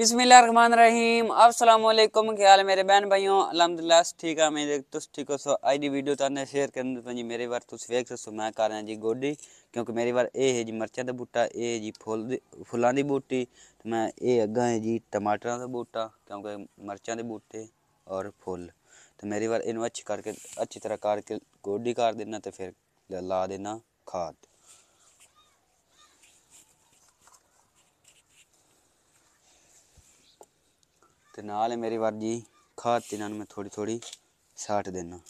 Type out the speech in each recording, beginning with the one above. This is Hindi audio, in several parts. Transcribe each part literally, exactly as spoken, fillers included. बिस्मिल्लाहिर्रहमानिर्रहीम। अस्सलाम वालेकुम। ख्याल मेरे बहन भाइयों अल्हम्दुलिल्लाह ठीक है। मैं तुस ठीक हो सो अज की वीडियो तुहानू शेयर करन पंजी। मेरे बार तुस वेख सो मैं कर रहा जी गोडी, क्योंकि मेरे बार ये है जी मर्चा का बूटा, ये जी फुल फुलों की बूटी, मैं ये अग्गा है जी टमाटर का बूटा, क्योंकि मर्चा के बूटे और फुल। तो मेरे बार इनू अच्छी करके अच्छी तरह करके गोडी कर देना, तो फिर ला देना खाद। तो नाल मेरी बार जी खाद तीन मैं थोड़ी थोड़ी साट देना।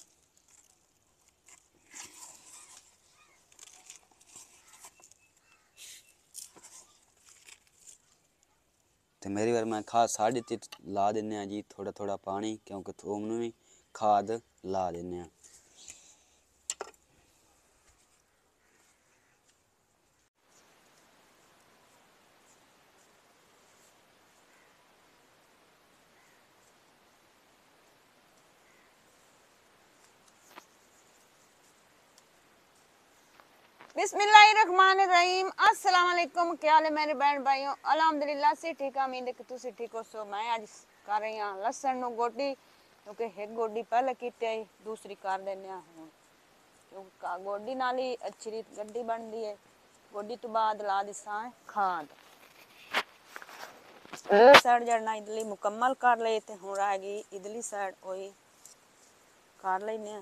तो मेरी बार मैं खाद साट दी, ला देने जी थोड़ा थोड़ा पानी, क्योंकि थोमनू भी खाद ला देने। बिस्मिल्लाहिर्रहमानिर्रहीम। अस्सलाम वालेकुम। क्या हाल है मेरे बहन भाइयों? अल्हम्दुलिल्लाह से ठीक है। उम्मीद है कि तुम ठीक हो सो। मैं आज कर रही हाँ लसन गोडी, क्योंकि एक गोडी पहले की दूसरी कर देने हूँ, क्योंकि गोडी नाल ही अच्छी रीत गड्डी बनती है। गोडी तो बाद ला दिसा है खाद। साइड जड़ना इदली मुकम्मल कर ले, तो हूँ रह गई इदली साइड, वही कर लेने।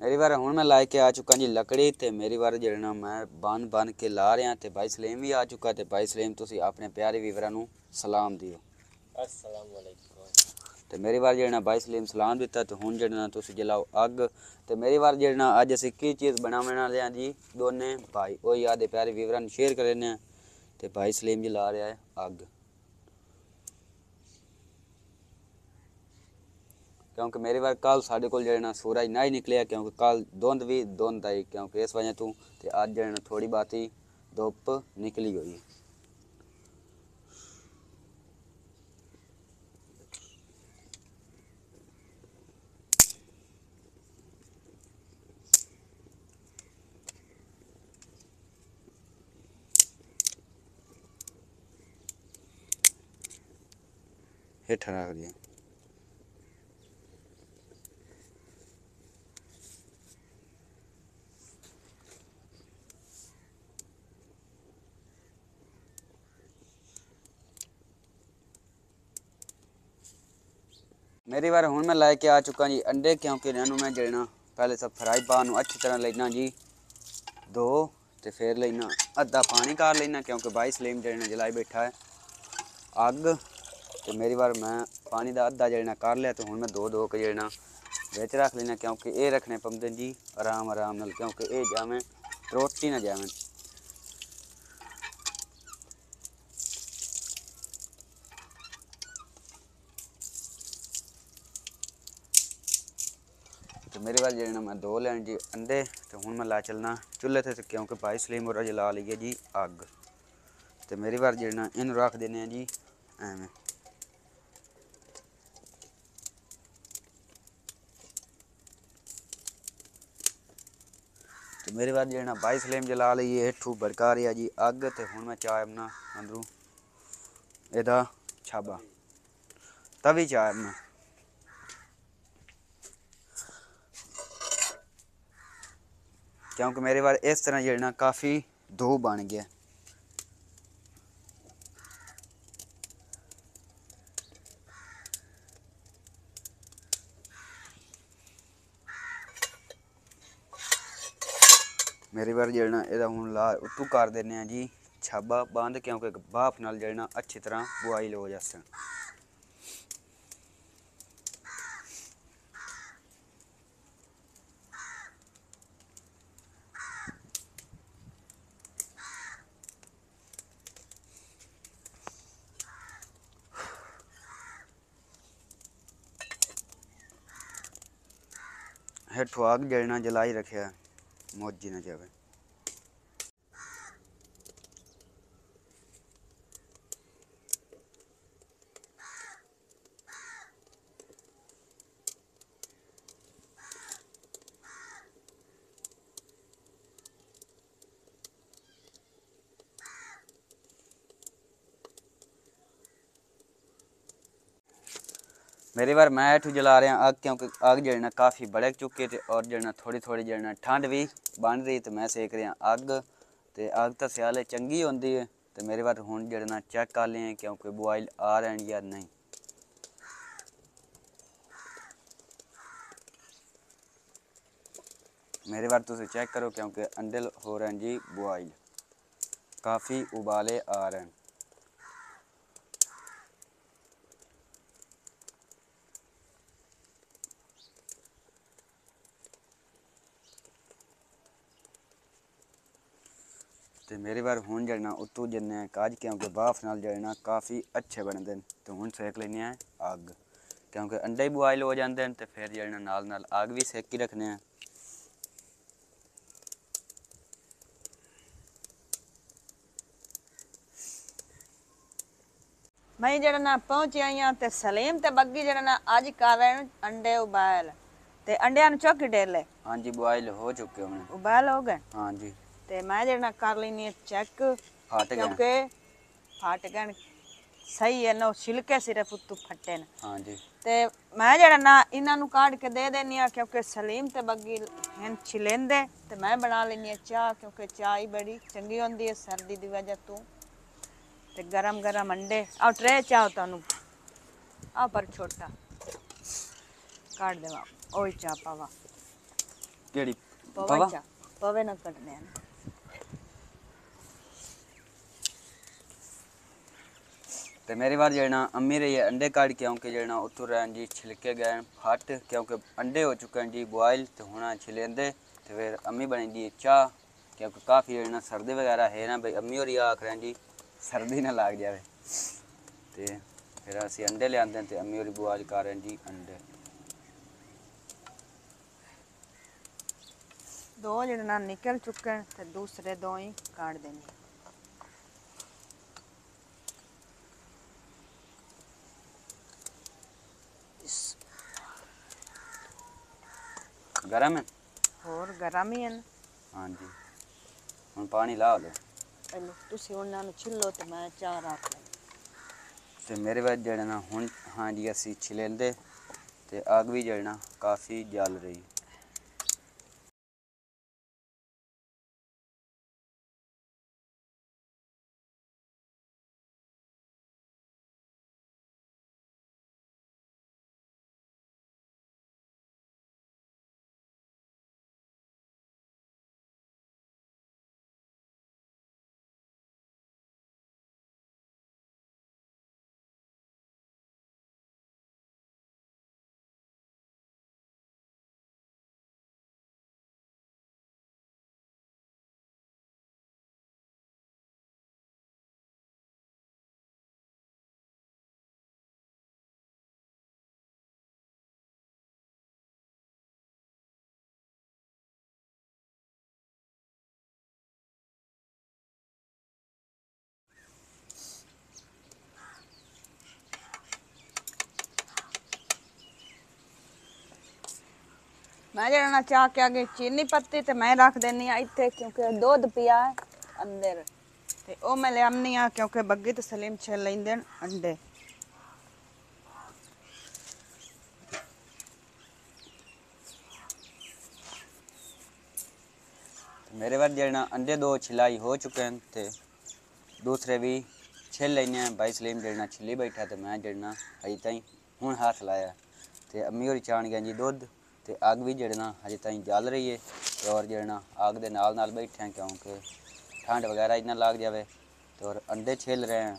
मेरी बार हूँ मैं ला के आ चुका जी लकड़ी। तो मेरी बार जड़ना मैं बन बन के ला रहा। तो भाई सलेम भी आ चुका। तो भाई सलेम तुसी अपने प्यारे वीवरा नू सलाम दियो। अस्सलाम वालेकुम। तो मेरी बार जड़ना भाई सलेम सलाम दिता। तो हूँ जड़ना तुसी जलाओ अग। तो मेरी बार जड़ना अज असी की चीज़ बनावन वाले हां जी दोने भाई, वही आदे प्यारे वीवरा नू शेयर करने। तो भाई सलेम जला रहा है अग, क्योंकि मेरे बार कल साढ़े को जो सूरज ना ही निकलिया, क्योंकि कल धुंध भी धुंध आई, क्योंकि इस वजह तू। तो अज जो थोड़ी बहुत ही धुप निकली हुई। हेठ रख दिया। मेरी बार हूँ मैं ला के आ चुका जी अंडे, क्योंकि इन्हों मैं जड़ना पहले सब फ्राई पैन अच्छी तरह लेना जी दो, तो फिर लेना अद्धा पानी कर लेना, क्योंकि भाई सलीम जड़ना जलाई बैठा है अग। तो मेरी बार मैं पानी का अद्धा जड़ना कर लिया। तो हूँ मैं दो दो के जड़ना बिच रख लेना, क्योंकि ये रखने पौंदे जी आराम आराम नाल, क्योंकि ये जावें रोटी ना जावें। मेरे पास जो मैं दो लैन जी अंडे तो हूँ मैं ला चलना चूल्हे थे क्योंकि भाई सलीम और ला ली है जी अग तो मेरी बार जो इन रख देने जी एवें तो मेरे बाद जो भाई सलीम जला लीए हेठू भड़का रहा जी अग तो हूँ मैं चाय बना अंदरू एदा छाबा तभी चाय बना क्योंकि मेरे बार इस तरह जो काफ़ी धो बन गया। मेरी बार जो हूँ ला उतू कर देने जी छाबा बंद क्योंकि भाप नाल जो अच्छी तरह बुआइल हो जाए। हेठू आग जो जलाई रखे मौजी ना जावे मेरी बार मैं हेठू जला रहा अग क्योंकि अग जो काफ़ी भड़क चुकी थे और जो थोड़ी थोड़ी जो ठंड भी बन रही तो मैं सेक रहा अग तो अग तो स्याले चंगी होंदी है। तो मेरे बार हूँ जो चेक कर लें क्योंकि बुआइल आ रहे हैं या नहीं। मेरे बार तुम चेक करो क्योंकि अंडे हो रहे हैं जी बुआइल, काफ़ी उबाले आ रहे हैं। तो मेरी बार हूँ जो उत्तू जन्ने काज क्योंकि बाफ नाल जो काफ़ी अच्छे बनते हैं। तो हूँ सेक लेने हैं अग क्योंकि अंडे ही बॉयल हो जाते हैं तो फिर जो नाल नाल अग भी सेक ही रखने हैं। मैं जरा ना पहुँच आई हाँ तो सलीम तो बग्गी जरा ना अज कर रहे हैं अंडे उबायल तो अंडिया चुक डेले। हाँ जी बॉयल हो चुके हमने, उबायल हो गए। हाँ जी ते मैं जरा कर ली चेक क्योंकि फट गए सही है ना, छिलके सिर्फ उत्तू फटे ने। हाँ जी ते मैं जरा ना इन्हों काट के दे देनी हाँ क्योंकि सलीम ते बग्गी हैं छिलेंदे ते मैं बना लेनी चाह क्योंकि चाह ही बड़ी चंगी होंदी है सर्दी की वजह तू ते गरम गरम अंडे आओ ट्रे चाह तू आ पर छोटा काट देवा ओ चाह पावा केड़ी पवा चाह पवे ना कटने तो मेरी बार जो अम्मी रही है अंडे काट क्योंकि जो उतू रहे जी छिलके गए फट क्योंकि अंडे हो चुके हैं जी बॉयल तो हूँ छिलेंदे तो फिर अम्मी बनी जी चाह क्योंकि काफ़ी जो सर्दी वगैरह है ना भाई अम्मी और आख रहे हैं जी सर्दी ना लग जाए तो फिर असी अंडे ले आते हैं तो अम्मी और बॉयल कर रहे हैं जी अंडे। दो जो निकल चुके हैं तो दूसरे दो ही काट देने। गरम है और गरम ही है ना। हाँ जी हम पानी ला लो तुम छिलो तो मैं चार रख लें तो मेरे बाद जो ना हूँ। हाँ जी असी छिलेंदे तो अग भी जो काफ़ी जल रही। मैं जरा चाह के आगे चीनी पत्ती तो मैं रख देनी आ इतने क्योंकि दूध पिया है अंदर ते ओ मैं ले आनी आ क्योंकि बग्गी तो सलीम छे लेंदे अंडे। मेरे बार जरा अंडे दो छिलाई हो चुके हैं ते दूसरे भी छिल लेने हैं। भाई सलीम जरा छिली बैठा तो मैं जरा हजे ताई हूँ हाथ लाया तो अम्मी होरी चाण गया जी दुध तो अग भी जरा हजे ताई जल रही है और जरा अग के नाल नाल बैठे हैं क्योंकि ठंड वगैरह इतना लग जाए तो और अंडे छिल रहे हैं।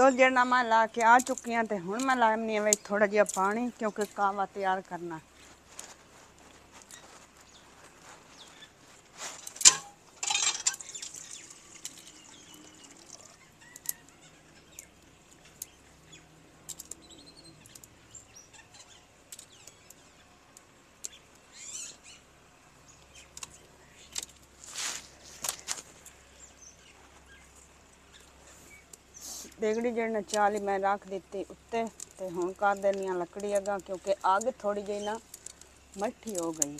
दूध जरा मैं ला के आ चुकी हाँ तो हूँ मैं लानी है थोड़ा जिहा पानी क्योंकि कावा तैयार करना। देगड़ी जड़ी चाली मैं रख दी उत्ते ते हुण कर देनी लकड़ी अगां क्योंकि अग थोड़ी जी ना मट्ठी हो गई।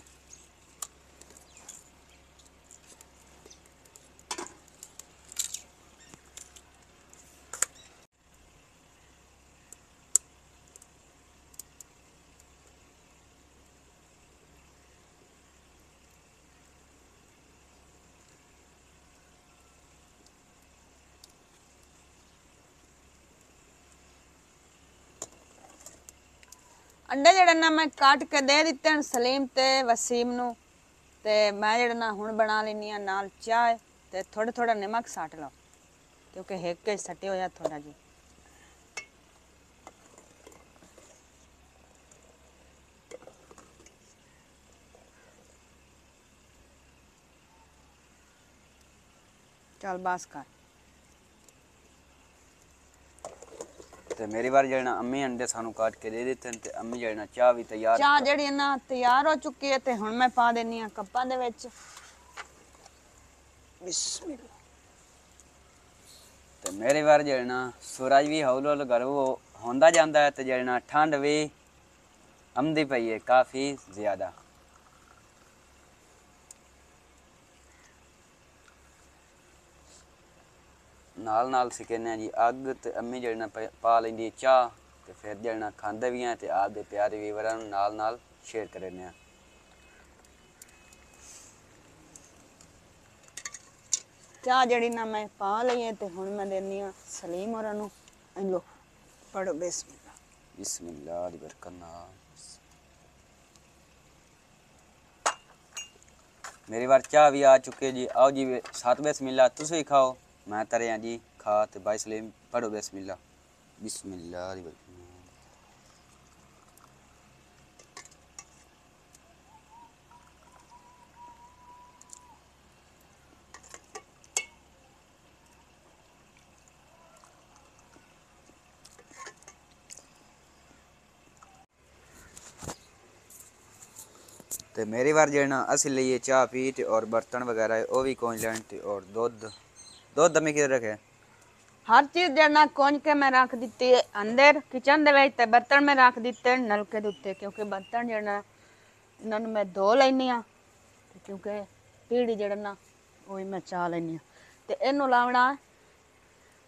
अंडे जड़े ना मैं काट के दे दिते हैं सलीम ते वसीम नू ते मैं जड़ा ना हुण बना लेनी है नाल चाय ते थोड़ा थोड़ा नमक साट लो क्योंकि हेक के सटे होया थोड़ा जी। चल बस कर ते मेरी बार जड़ना अम्मी अंडे सानू काट के दे देते हैं ते अम्मी जड़ना चाह भी तैयार चाह जड़ी ना तैयार हो चुकी है ते हुण मैं पा देनी है कप्पां दे विच। बिस्मिल्लाह ते मेरी बार जड़ना सूरज भी हौल हौल गर्म होंदा जांदा है ते जड़ना ठंड भी आंदी पई है काफ़ी ज़्यादा। नाल नाल सिकने जी अग तो अम्मी जड़ना पा लेंदी चाह तो फिर जड़ना खांदे भी हैं तो आपके प्यारे वीवरां नूं नाल नाल शेयर करने हैं। चाह जड़ी ना मैं पा लई है तो हुण मैं देनी आ सलीम होरां नूं। लो पढ़ो बिस्मिल्लाह बिस्मिल्लाह दी बरकत नाल। मेरी बार चाह भी आ चुके जी। आओ जी साथ बिस्मिल्लाह तुस भी खाओ मैं तरिया जी खा तो भाई सलीम पढ़ो बिस्मिल्लाह बिस्मिल्लाह। तो मेरी बार जड़ना अस लीए चाह पी ते और बर्तन वगैरह वह भी कोंज लैन ते और दुध दो दमे किधर रखे हर चीज़ जड़ना कोंज के मैं रख दी है अंदर किचन दे विच ते बर्तन में रख दिते नलके दे उत्ते क्योंकि बर्तन जड़ना इन्होंने मैं धो लैनी आ क्योंकि पीढ़ी जड़ना वही मैं चा लैनी ते इनू लावना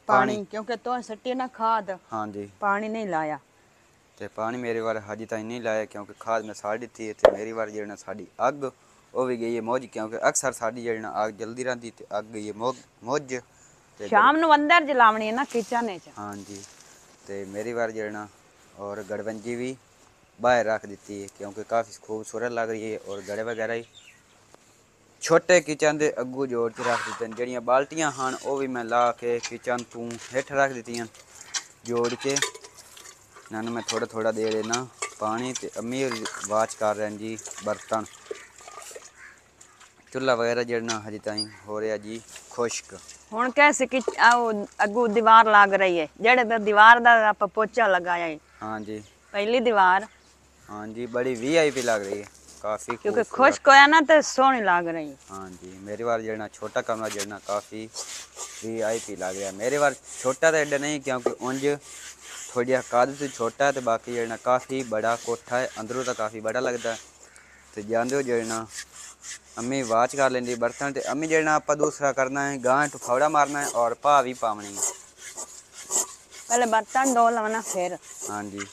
पानी क्योंकि तो सट्टी ना खाद। हाँ जी पानी नहीं लाया ते पानी मेरी बार हजे ताईं नहीं लाया क्योंकि खाद मैं साड़ दी है। तो मेरी बार जड़ना साड़ी अग वो भी गई है मौज क्योंकि अक्सर साड़ी जड़ना आग जल्दी रहती ते अग गई है मौज मौज शाम नू अंदर जलावनी है ना किचन च। हाँ जी ते मेरी बार जड़ना और गड़वंजी भी बाहर रख देती है क्योंकि काफ़ी खूबसूरत लग रही है और गड़े वगैरह ही छोटे किचन के अगू जोड़ के रख देते हैं। जड़ियाँ बाल्टियाँ हैं वह भी मैं ला के किचन तू हेठ रख दी जोड़ के इन्होंने मैं थोड़ा थोड़ा दे देना पानी तो अम्मी वाच कर रहे हैं जी बर्तन चुल्हा वगैरह जड़ना हजे ताई हो रहा जी खुश्क हुण कैसे कि अगू दीवार लग रही है जड़े दीवार दा आप पोचा लगाया है। हाँ जी पहली दीवार। हाँ जी बड़ी वी आई पी लग रही है काफी, क्योंकि खुश्क होया ना तो सोहनी लग रही। हाँ जी, मेरे वार जड़ना छोटा कमरा जड़ना काफ़ी वी आई पी लग रहा। मेरे वार छोटा तो एडा नहीं क्योंकि उंज थोड़ी काद से छोटा है, तो बाकी जड़ना काफ़ी बड़ा कोठा है, अंदरों तो काफ़ी बड़ा लगता है। तो जाते जड़ना अम्मी वाच कर लेंदी बर्तन, तो अम्मी जड़ना आप दूसरा करना है गांठ फौड़ा मारना है और पा भी पावनी है। पहले बर्तन धो लवना फिर। हाँ जी,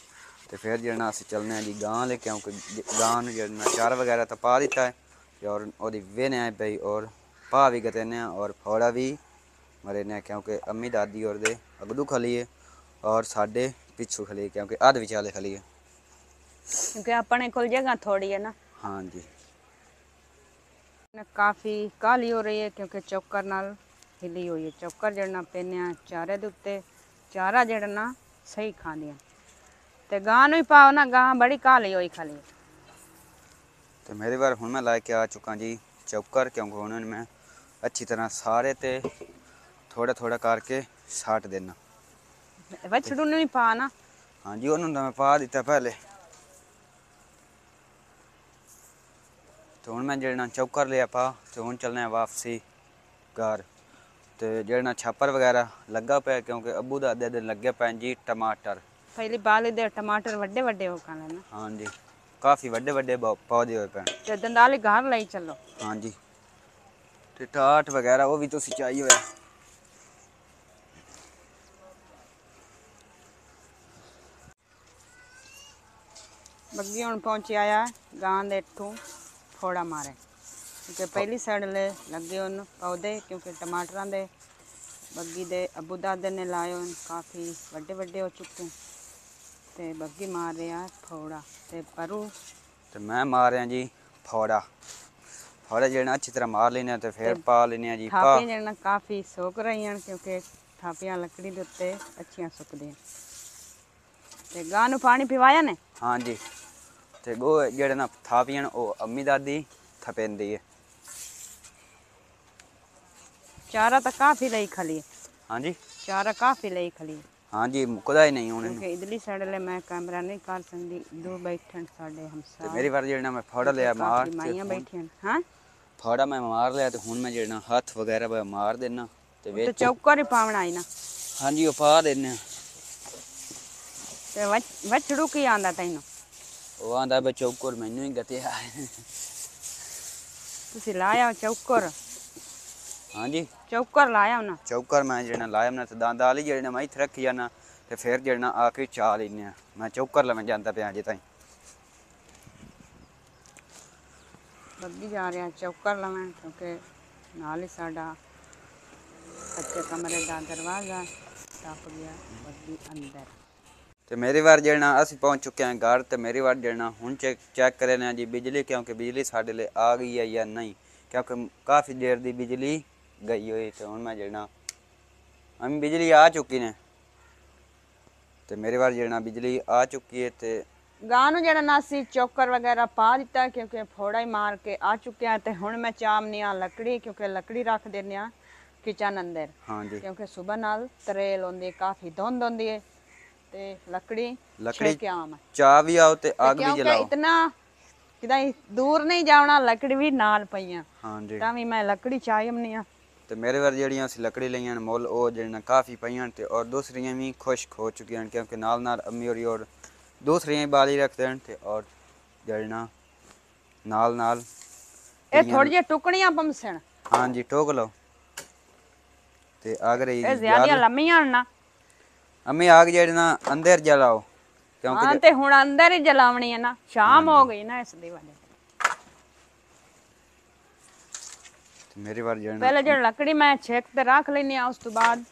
तो फिर जड़ना अस चलने जी गांव ले, क्योंकि गांव जड़ना चार वगैरह तो पा दिता है और ओरी वेने आए पई और पा भी गतेने और फौड़ा भी मरेने, क्योंकि अम्मी दादी और दे अगदू खलीए और साढ़े पिछू खलीए, क्योंकि आध विचाले खलीए क्योंकि अपने कोल जगह थोड़ी है ना। हाँ जी, काफ़ी काली हो रही है क्योंकि चौकर नाल हिली हुई है। चौकर जड़ना पेने चारे दे उत्ते चारा जड़ना सही खाने, तो गां भी पाओ ना गां बड़ी काली हुई खाली। तो मेरे बार हूँ मैं ला के आ चुका जी चौकर, क्योंकि उन्होंने मैं अच्छी तरह सारे ते थोड़ा थोड़ा करके साट देना। वचड़ू ने भी पा ना। हाँ जी, उन्होंने मैं पा दिता पहले, तो हूँ मैं जड़ना चौकर लिया पा, तो हूँ चलना वापसी घर। तो जड़ना छापर वगैरह लगा पाया क्योंकि अबू का अद्धे दिन लगे पे जी टमाटर पहली बाल दे टमाटर वड्डे वड्डे हो खाने ना। हाँ जी, काफ़ी वड्डे वड्डे पौधे हो पैन, तो दंदाले घर लाई चलो। हाँ जी, तो टाट वगैरह वो भी तो सिंचाई होया। बग्गी हुण पहुंच आया गांव दे इत्थों फोड़ा मारे, क्योंकि पहली साइड ले लगे उन पौधे क्योंकि टमाटर दे बग्गी दे अबू दादे ने लाए उन काफ़ी वड्डे वड्डे हो चुके, ते बग्गी मार रहा फोड़ा ते परू ते मैं मार रहा जी फोड़ा। फोड़ा जड़ना अच्छी तरह मार लेने तो फिर पा लेने जी। थापियां जड़ना काफ़ी सुक रही हैं क्योंकि थापियां लकड़ी के उत्ते अच्छियां सुकदियां। ते गां नूं पानी पिवाया ने। हाँ जी, ते गो जड़े ना थापियां ओ अम्मी दादी थपेंदी है। चारा तो काफ़ी लई खली है। हाँ जी, चारा काफ़ी लई खली है। हाँ जी, मुकदा ही नहीं होने क्योंकि इधरली साइड ले मैं कैमरा नहीं कर सकती, दो बैठन साढ़े हमसा। मेरी बार जड़ना मैं फोड़ा लिया मार, माइयां बैठियां। हाँ, फोड़ा मैं मार लिया, तो हूँ मैं जड़ना हथ वगैरह मार देना। तो चौकर पावना आई ना। हाँ जी, वो पा देने। वचड़ू की आंदा तैनू? वह आंदा बे चौकर मैनू ही गते आए। तुसी लाया चौकर? हाँ जी, चौकर लाया ना। चौकर मैं जड़ना लाया ना, तो दाली जड़ना मैं इत्थे रखी जाना, तो फिर जड़ना आके चा लेने। मैं चौकर लवें जांदा पिया अजे ताईं। बग्गी जा रहा चौकर लवें क्योंकि नाल ही साडा कच्चे कमरे दा दरवाजा टप गया बग्गी अंदर। तो मेरी बार जड़ना अस पहुंच चुके हैं घर, तो मेरी बार जड़ना हूँ चेक चेक करना जी बिजली, क्योंकि बिजली साढ़े लिए आ गई है या नहीं, क्योंकि काफ़ी देर दी बिजली गई हुई। तो हूँ मैं जड़ना हम बिजली आ चुकी ने, तो मेरी बार जड़ना बिजली आ चुकी है। तो गांव जड़ना असी चौकर वगैरह पा दिता क्योंकि फोड़ा ही मार के आ चुके हैं। तो हूँ मैं चामनी हाँ लकड़ी, क्योंकि लकड़ी रख देने किचन अंदर। हाँ जी, क्योंकि सुबह नाल तरेल होंदी काफ़ी धुंध होंदी है, ते लकड़ी लकड़ी चा भी आओ ते आग भी जलाओ, इतना किदा दूर नहीं जावना, लकड़ी भी नाल पईयां। हां जी, तां भी मैं लकड़ी चायमनिया। ते मेरे वर जड़ियां सी लकड़ी लईयां मोल ओ जड़ना काफी पईयां, ते और दूसरियां भी खुश्क हो चुकी हैं क्योंकि नाल नाल अम्मी और और दूसरियां बाली रख देन, ते और जड़ना नाल नाल ए थोड़ी जे टुकड़ियां पमसण। हां जी, टोक लो ते आग रही ए ज्यादा लम्मीयां ना। अम्मी आग जड़ना अंदर जलाओ क्योंकि हां ते हुण अंदर ही जलावणी है ना, शाम हो गई ना इस दी वजह। तो मेरी बार जड़ना पहले जड़ लकड़ी मैं छेक ते रख लेनी आ, उस तो बाद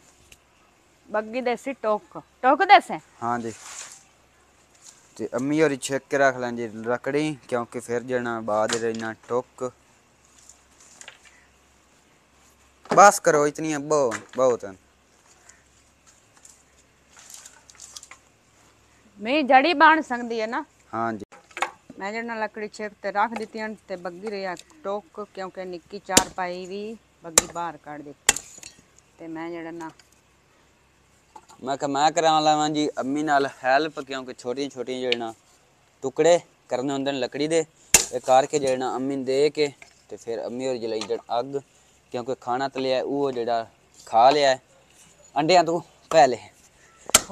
बग्गी देसी टोक टोक देसे। हां जी, ते अम्मी और छेक के रख लें जी लकड़ी, क्योंकि फिर जड़ना बाद रहना टोक। बस करो इतनी बहुत बहुत है। मैं जड़ी बाण सकती है ना। हाँ जी, मैं जड़ना लकड़ी छेक ते रख दी ते बग्गी रही टोक, क्योंकि निक्की चार पाई भी बग्गी बाहर काट दी। ते मैं जड़ना मैं मैं करा लवां जी अम्मी नाल हेल्प, क्योंकि छोटी छोटी जड़ना टुकड़े करने होंदे लकड़ी दे, करके जेड़ा ना अम्मी दे के ते फिर अम्मी और जलाई जड़ अग क्योंकि खाना तलिया वो जेड़ा खा लिया है अंडिया तो पहले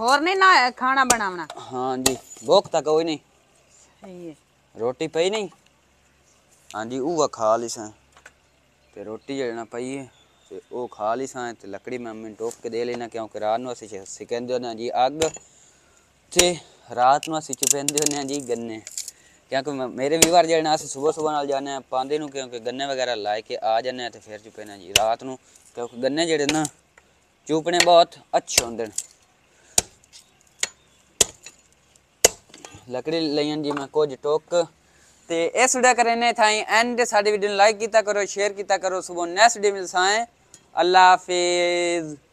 और नहीं ना खाना बनावना। हाँ जी भूख तक कोई नहीं सही है रोटी पई नहीं। हाँ जी वो खा ली सा ते रोटी जेड़ा ना पई है ते वो खा ली सा ते लकड़ी में अम्मी टोप के दे लेना क्योंकि रात नू असीं सिकंदे ना जी अग ते रात नू असीं चुपेंदे होने हैं जी गन्ने क्योंकि मेरे वीवर जो अस सुबह सुबह नाल जाने पांदे नू क्योंकि गन्ने वगैरह ला के आ जाने तो फिर चुपेने जी रात नू क्योंकि गन्ने जेड़े ना चूपने बहुत अच्छे होंदे न। लकड़ी लई जी मैं कुछ टोक ते इस वीडियो करने थाई एंड साडी वीडियो लाइक कीता करो शेयर कीता करो। सुबह नेक्स्ट वीडियो मिलसाएं। अल्लाह हाफिज़।